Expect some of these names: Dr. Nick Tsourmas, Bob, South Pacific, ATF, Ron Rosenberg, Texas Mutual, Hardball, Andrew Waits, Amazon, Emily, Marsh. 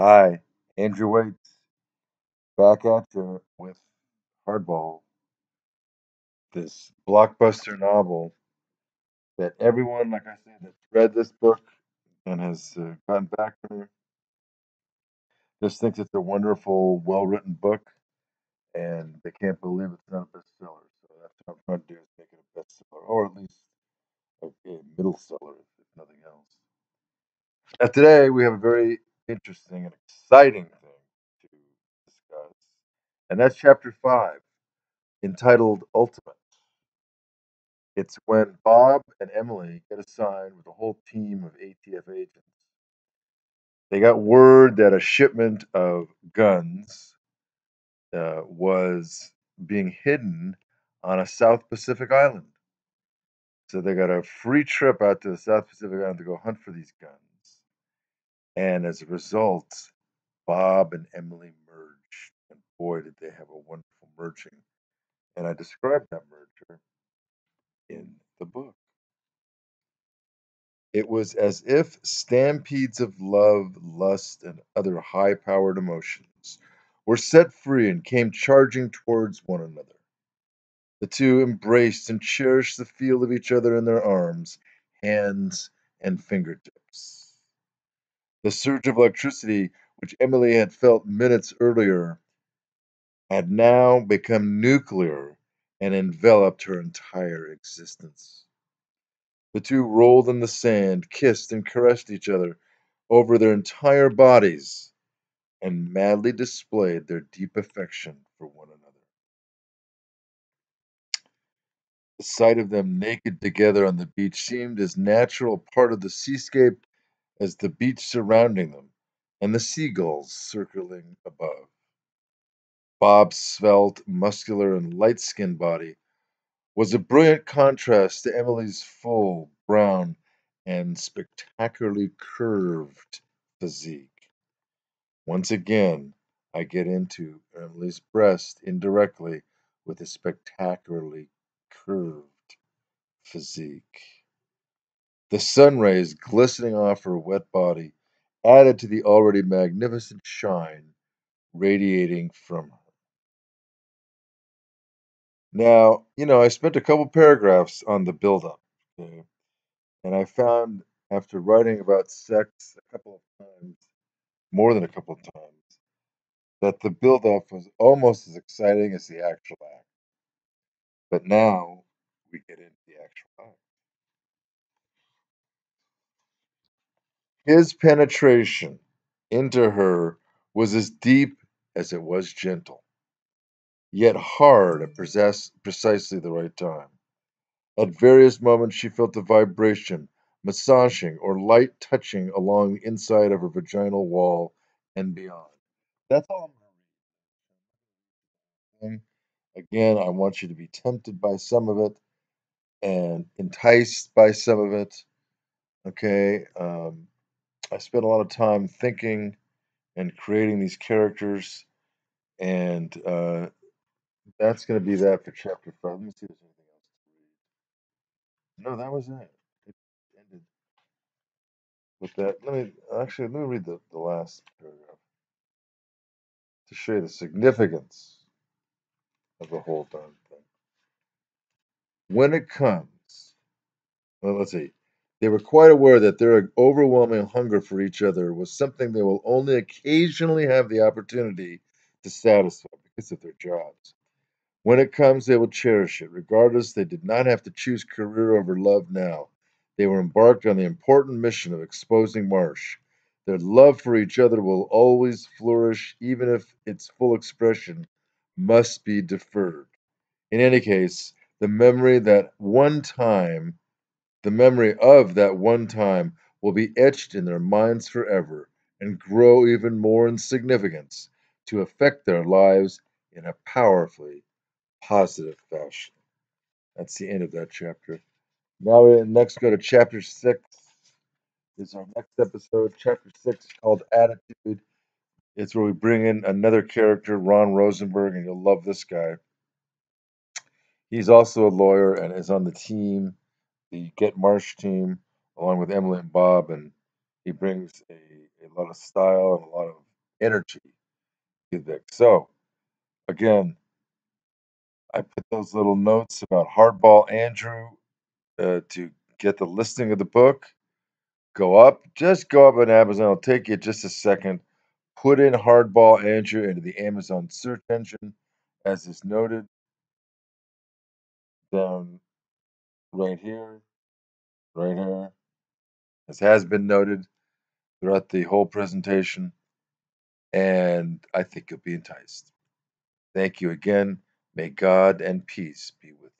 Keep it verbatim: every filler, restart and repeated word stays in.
Hi, Andrew Waits, back at you with Hardball, this blockbuster novel that everyone, like I said, that's read this book and has uh, gotten back to me, just thinks it's a wonderful, well-written book, and they can't believe it's not a bestseller. So that's what I'm trying to do, is make it a bestseller, or at least a middle seller, if nothing else. Now today, we have a very interesting and exciting thing to discuss, and that's chapter five, entitled Ultimate. It's when Bob and Emily get assigned with a whole team of A T F agents. They got word that a shipment of guns uh, was being hidden on a South Pacific island. So they got a free trip out to the South Pacific island to go hunt for these guns. And as a result, Bob and Emily merged. And boy, did they have a wonderful merging. And I described that merger in the book. It was as if stampedes of love, lust, and other high-powered emotions were set free and came charging towards one another. The two embraced and cherished the feel of each other in their arms, hands, and fingertips. The surge of electricity, which Emily had felt minutes earlier, had now become nuclear and enveloped her entire existence. The two rolled in the sand, kissed and caressed each other over their entire bodies, and madly displayed their deep affection for one another. The sight of them naked together on the beach seemed as natural a part of the seascape as the beach surrounding them and the seagulls circling above. Bob's svelte, muscular, and light-skinned body was a brilliant contrast to Emily's full, brown, and spectacularly curved physique. Once again, I get into Emily's breast indirectly with a spectacularly curved physique. The sun rays glistening off her wet body added to the already magnificent shine radiating from her. Now, you know, I spent a couple paragraphs on the buildup, okay? And I found, after writing about sex a couple of times, more than a couple of times, that the buildup was almost as exciting as the actual act. But now we get into the actual act. His penetration into her was as deep as it was gentle, yet hard at precisely the right time. At various moments, she felt the vibration, massaging, or light touching along the inside of her vaginal wall and beyond. That's all I'm going to read. Again, I want you to be tempted by some of it and enticed by some of it. Okay. Um, I spent a lot of time thinking and creating these characters, and uh, that's going to be that for chapter five. Let me see if there's anything else to read. No, that was it. It ended with that. Let me actually let me read the, the last paragraph to show you the significance of the whole darn thing. When it comes, well, let's see. They were quite aware that their overwhelming hunger for each other was something they will only occasionally have the opportunity to satisfy because of their jobs. When it comes, they will cherish it. Regardless, they did not have to choose career over love now. They were embarked on the important mission of exposing Marsh. Their love for each other will always flourish, even if its full expression must be deferred. In any case, the memory that one time The memory of that one time will be etched in their minds forever and grow even more in significance to affect their lives in a powerfully positive fashion. That's the end of that chapter. Now we next go to chapter six. This is our next episode. Chapter six is called Attitude. It's where we bring in another character, Ron Rosenberg, and you'll love this guy. He's also a lawyer and is on the team, the Get Marsh team, along with Emily and Bob, and he brings a, a lot of style and a lot of energy edict. So, again, I put those little notes about Hardball Andrew uh, to get the listing of the book. Go up. Just go up on Amazon. It'll take you just a second. Put in Hardball Andrew into the Amazon search engine, as is noted down right here, right here, as has been noted throughout the whole presentation. And I think you'll be enticed. Thank you again. May God and peace be with you.